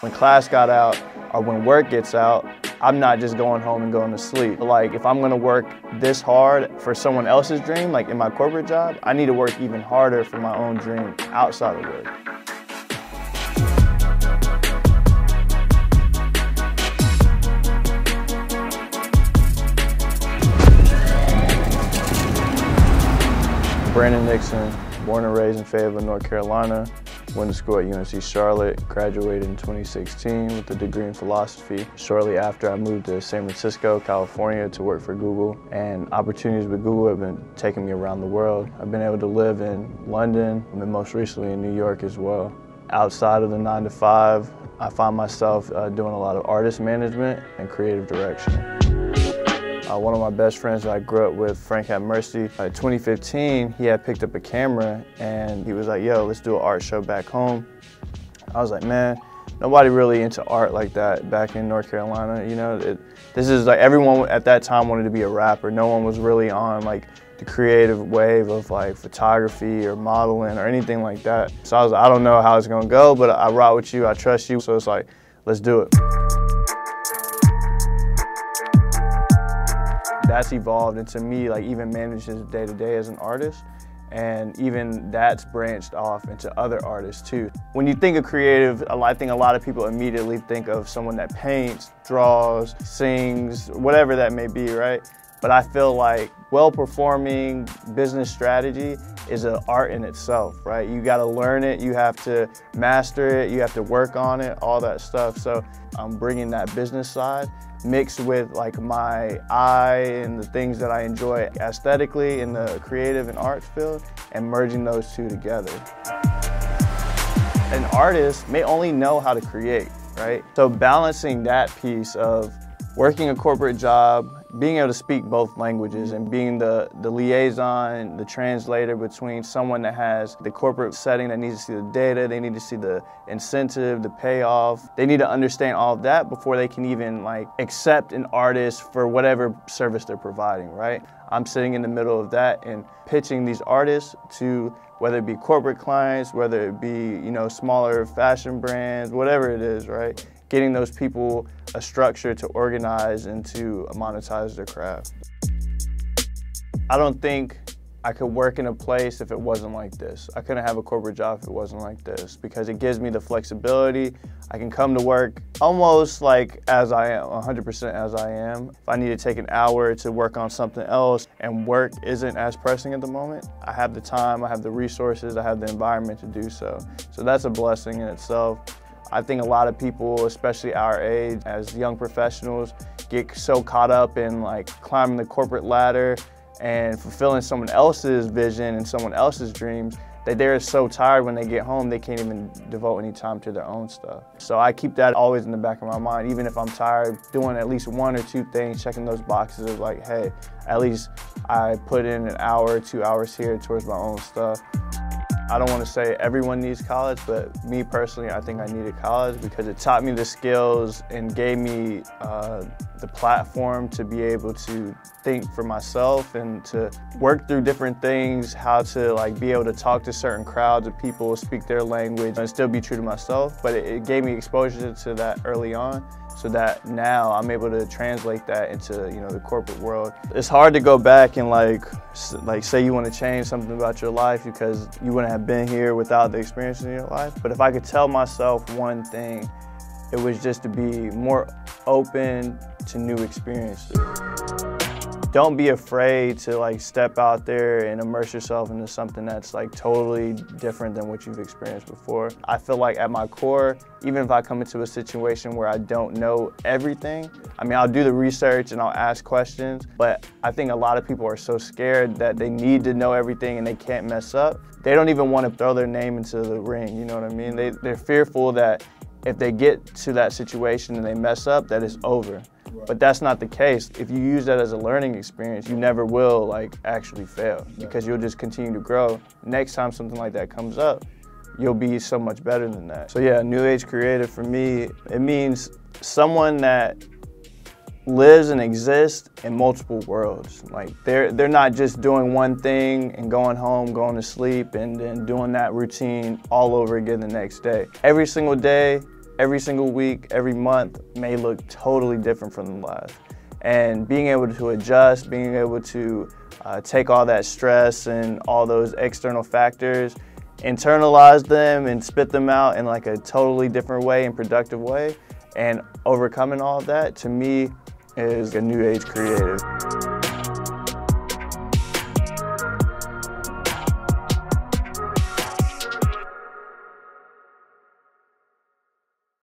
When class got out or when work gets out, I'm not just going home and going to sleep. Like, if I'm gonna work this hard for someone else's dream, like in my corporate job, I need to work even harder for my own dream outside of work. Brandon Nixon, born and raised in Fayetteville, North Carolina. Went to school at UNC Charlotte, graduated in 2016 with a degree in philosophy. Shortly after, I moved to San Francisco, California to work for Google, and opportunities with Google have been taking me around the world. I've been able to live in London, and then most recently in New York as well. Outside of the 9-to-5, I find myself doing a lot of artist management and creative direction. One of my best friends that I grew up with, Frank Have Mercy, in 2015, he had picked up a camera and he was like, yo, let's do an art show back home. I was like, man, nobody really into art like that back in North Carolina. You know, this is like everyone at that time wanted to be a rapper. No one was really on like the creative wave of like photography or modeling or anything like that. So I was like, I don't know how it's gonna go, but I ride with you, I trust you. So it's like, let's do it. That's evolved into me like even managing day-to-day as an artist, and even that's branched off into other artists too. When you think of creative, I think a lot of people immediately think of someone that paints, draws, sings, whatever that may be, right? But I feel like well-performing business strategy is an art in itself, right? You gotta learn it, you have to master it, you have to work on it, all that stuff. So I'm bringing that business side mixed with like my eye and the things that I enjoy aesthetically in the creative and arts field, and merging those two together. An artist may only know how to create, right? So balancing that piece of working a corporate job, being able to speak both languages, and being the liaison, the translator between someone that has the corporate setting that needs to see the data, they need to see the incentive, the payoff, they need to understand all of that before they can even like accept an artist for whatever service they're providing, right? I'm sitting in the middle of that and pitching these artists to whether it be corporate clients, whether it be, you know, smaller fashion brands, whatever it is, right? Getting those people a structure to organize and to monetize their craft. I don't think I could work in a place if it wasn't like this. I couldn't have a corporate job if it wasn't like this, because it gives me the flexibility. I can come to work almost like as I am, 100% as I am. If I need to take an hour to work on something else and work isn't as pressing at the moment, I have the time, I have the resources, I have the environment to do so. So that's a blessing in itself. I think a lot of people, especially our age, as young professionals, get so caught up in like climbing the corporate ladder and fulfilling someone else's vision and someone else's dreams that they're so tired when they get home, they can't even devote any time to their own stuff. So I keep that always in the back of my mind, even if I'm tired, doing at least one or two things, checking those boxes of like, hey, at least I put in an hour, 2 hours here towards my own stuff. I don't want to say everyone needs college, but me personally, I think I needed college because it taught me the skills and gave me the platform to be able to think for myself and to work through different things, how to like be able to talk to certain crowds of people, speak their language, and still be true to myself. But it gave me exposure to that early on, so that now I'm able to translate that into, you know, the corporate world. It's hard to go back and like say you want to change something about your life because you wouldn't have been here without the experience in your life. But if I could tell myself one thing, it was just to be more open to new experiences. Don't be afraid to like step out there and immerse yourself into something that's like totally different than what you've experienced before. I feel like at my core, even if I come into a situation where I don't know everything, I mean, I'll do the research and I'll ask questions, but I think a lot of people are so scared that they need to know everything and they can't mess up. They don't even want to throw their name into the ring, you know what I mean? They're fearful that if they get to that situation and they mess up, that it's over. But that's not the case. If you use that as a learning experience, you never will like actually fail, because you'll just continue to grow. Next time something like that comes up, you'll be so much better than that. So yeah, new age creative for me, it means someone that lives and exists in multiple worlds. Like they're not just doing one thing and going home, going to sleep, and then doing that routine all over again the next day. Every single day, every single week, every month may look totally different from the last. And being able to adjust, being able to take all that stress and all those external factors, internalize them and spit them out in like a totally different way and productive way, and overcoming all of that, to me, is a new age creative.